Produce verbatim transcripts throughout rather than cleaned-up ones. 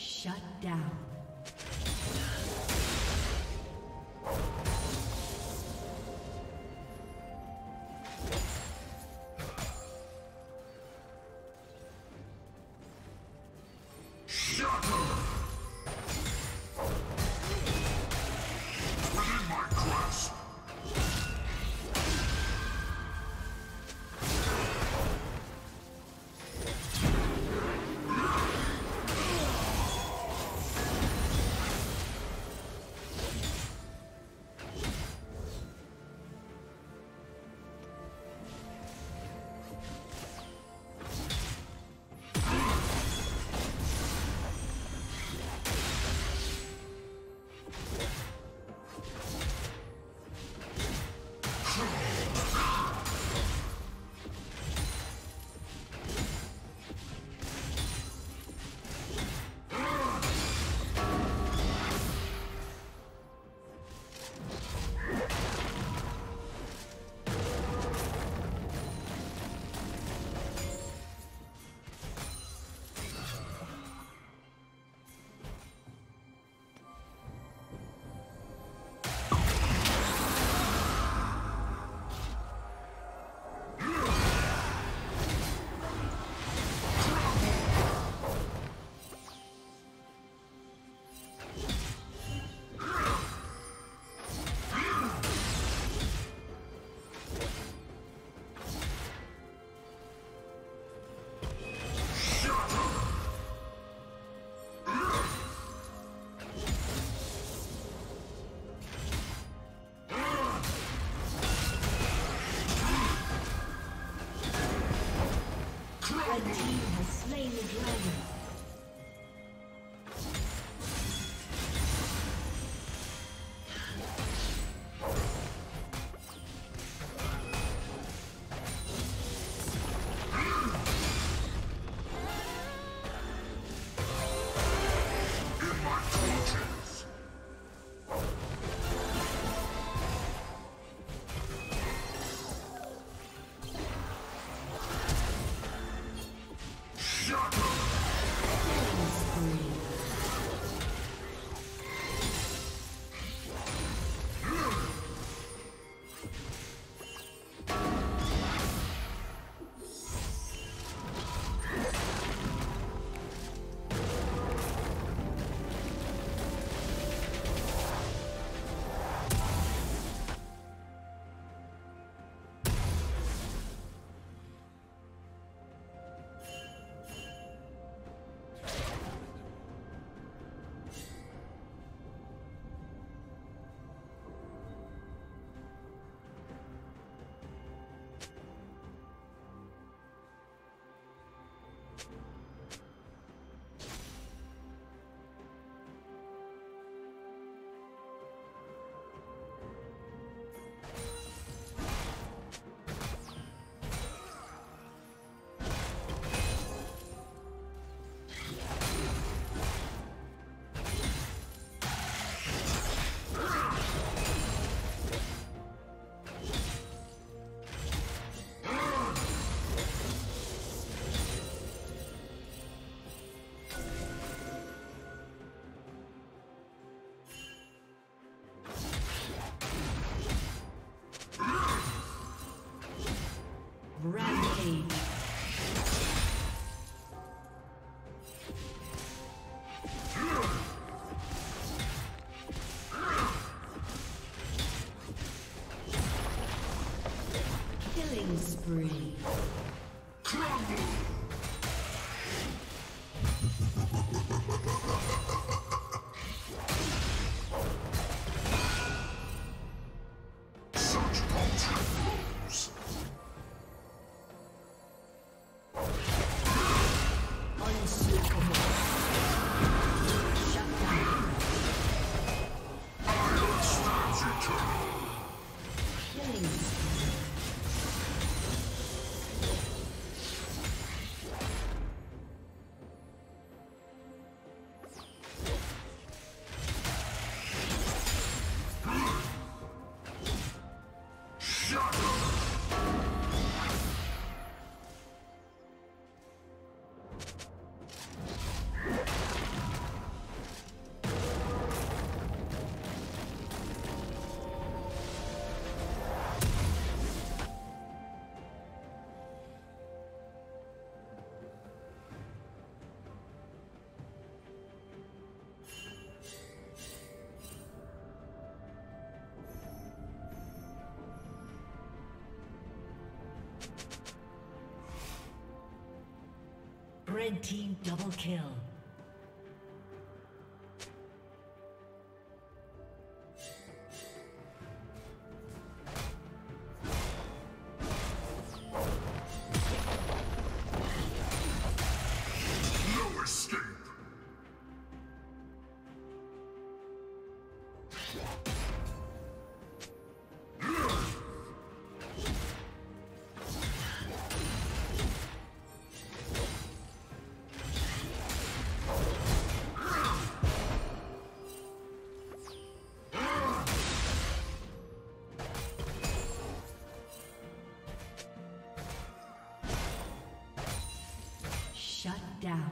Shut down. Killing spree. Such ultimate moves. Unsuperable. Red team double kill. Down.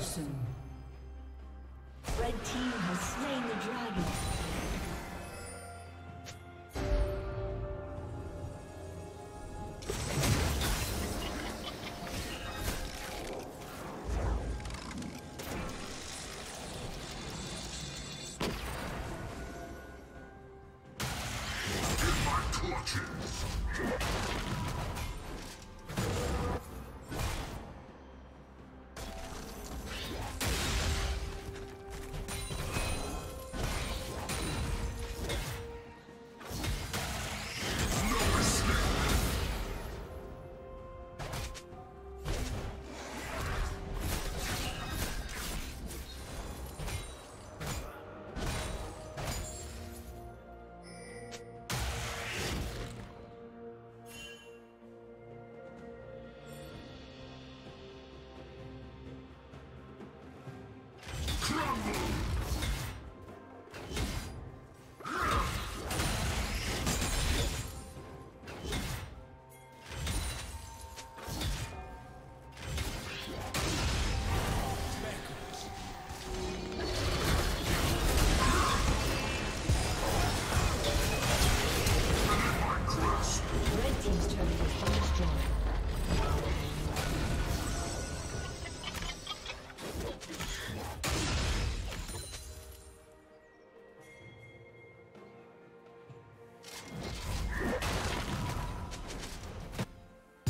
Soon. Red team has slain the dragon. In my clutches!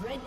Red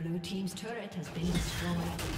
Red Team's turret has been destroyed. Blue Team's turret has been destroyed.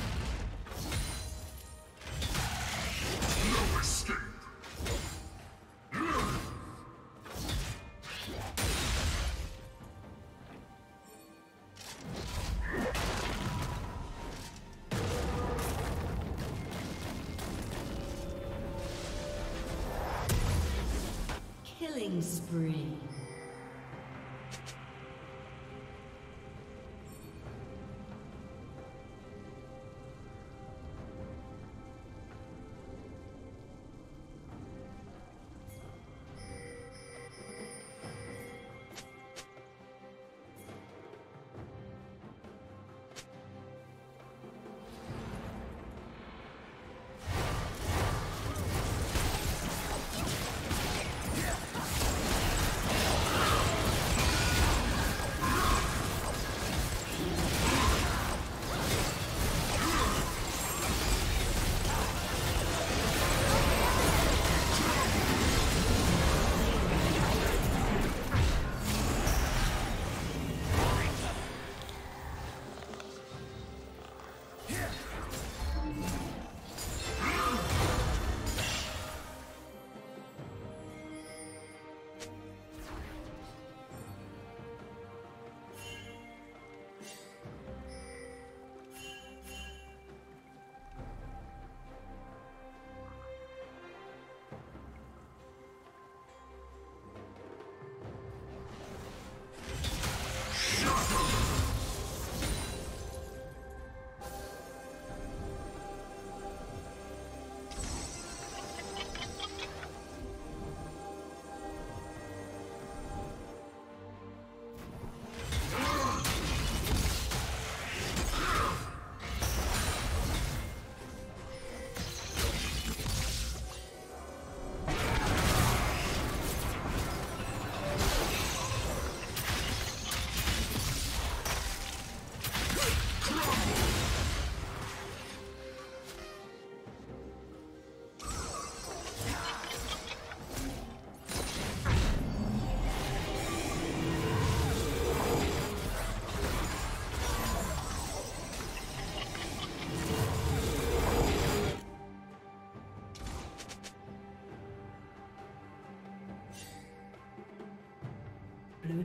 Blue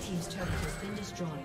His turret has been destroyed.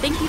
Thank you